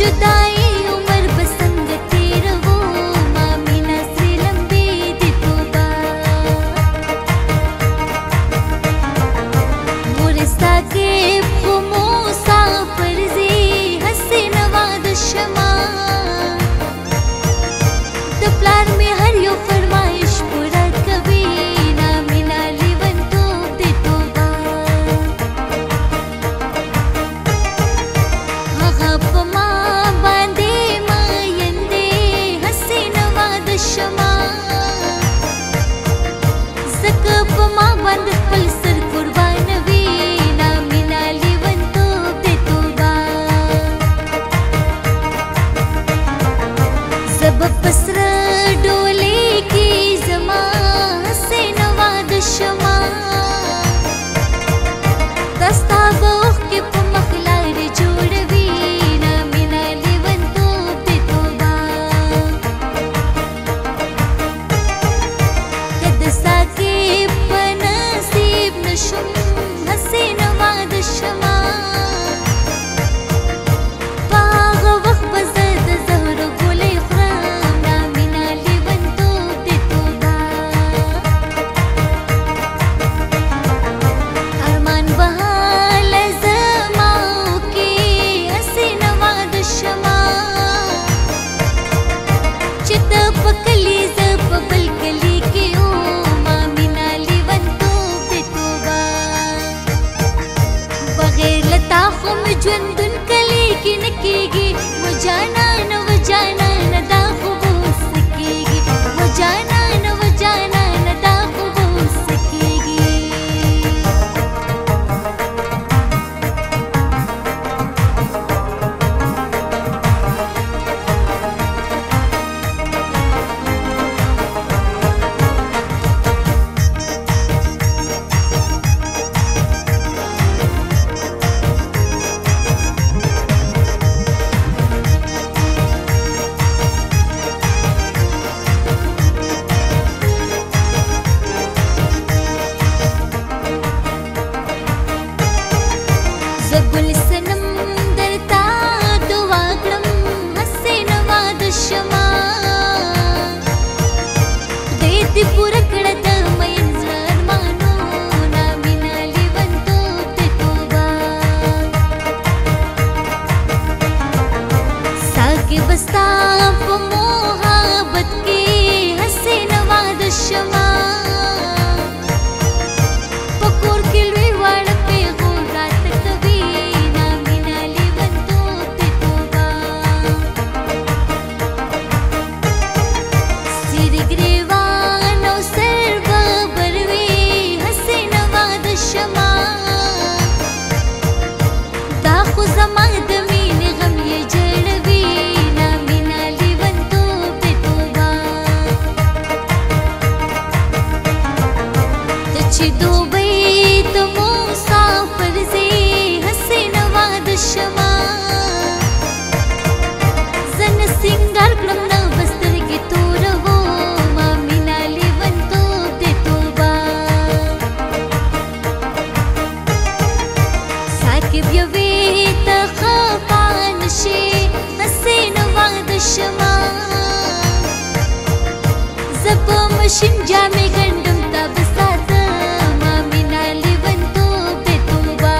जुदाई उम्र बसंग तेरा वो मामीना से लंबी दी तोबा मोरे साके फुमो सा परजे हसे नवाद शमा द प्लान में हर यो फरमाइश पूरा कभी ना मीना लीवन तो दी तोबा हाँ पमा जुंदुन कली की नकेगी वो जाना न वो जाना न दा हो सकेगी वो जाना शिंजा में गंडम तब साथ मामीना लीवन तो बेतुबा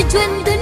When the